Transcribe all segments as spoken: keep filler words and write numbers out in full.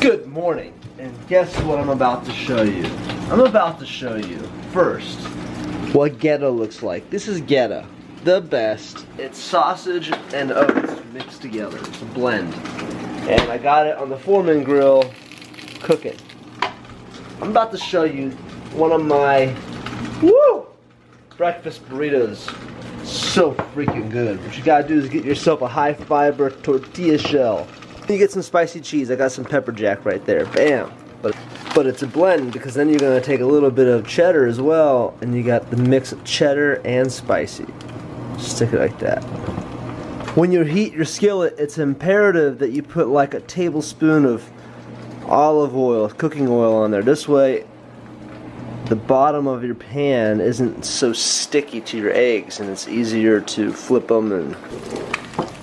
Good morning, and guess what I'm about to show you. I'm about to show you, first, what Goetta looks like. This is Goetta, the best. It's sausage and oats mixed together. It's a blend. And I got it on the Foreman Grill, cooking. I'm about to show you one of my, woo, breakfast burritos. So freaking good. What you gotta do is get yourself a high fiber tortilla shell. You get some spicy cheese. I got some pepper jack right there. Bam. But but it's a blend, because then you're gonna take a little bit of cheddar as well, and you got the mix of cheddar and spicy. Stick it like that. When you heat your skillet, it's imperative that you put like a tablespoon of olive oil, cooking oil on there. This way the bottom of your pan isn't so sticky to your eggs, and it's easier to flip them. And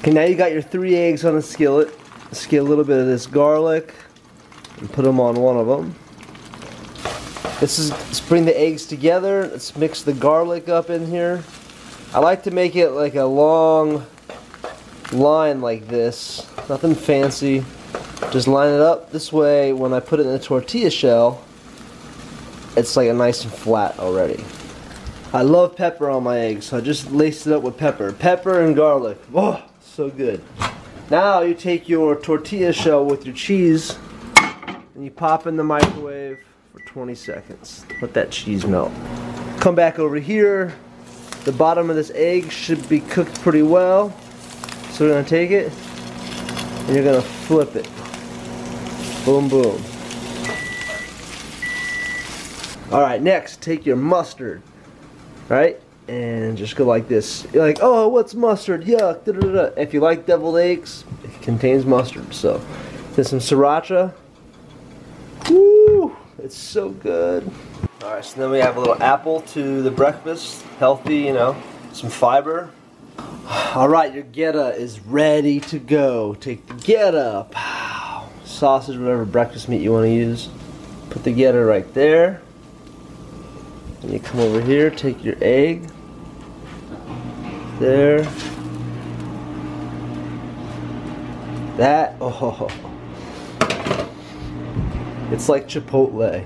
okay, now you got your three eggs on a skillet. Let's get a little bit of this garlic and put them on one of them. This is, let's bring the eggs together. Let's mix the garlic up in here. I like to make it like a long line like this. Nothing fancy. Just line it up this way. When I put it in the tortilla shell, it's like a nice and flat already. I love pepper on my eggs, so I just laced it up with pepper. Pepper and garlic. Oh, so good. Now you take your tortilla shell with your cheese and you pop in the microwave for twenty seconds. Let that cheese melt. Come back over here. The bottom of this egg should be cooked pretty well. So we're gonna take it and you're gonna flip it. Boom, boom. Alright, next, take your mustard, right, and just go like this. You're like, oh, what's mustard? Yuck, da da da. If you like deviled eggs, it contains mustard, so. There's some sriracha. Woo, it's so good. Alright, so then we have a little apple to the breakfast, healthy, you know, some fiber. Alright, your Goetta is ready to go. Take the Goetta, pow, sausage, whatever breakfast meat you want to use. Put the Goetta right there. And you come over here, take your egg, there, that, oh, it's like Chipotle.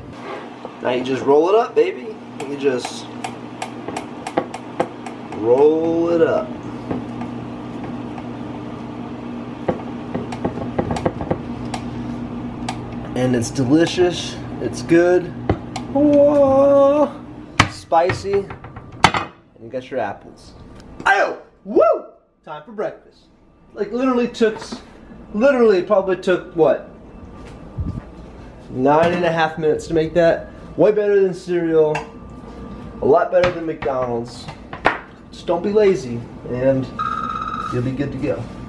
Now you just roll it up, baby, you just roll it up. And it's delicious, it's good. Whoa. Spicy, and you got your apples. Ayo! Woo! Time for breakfast. Like literally took, literally probably took what? Nine and a half minutes to make that. Way better than cereal. A lot better than McDonald's. Just don't be lazy, and you'll be good to go.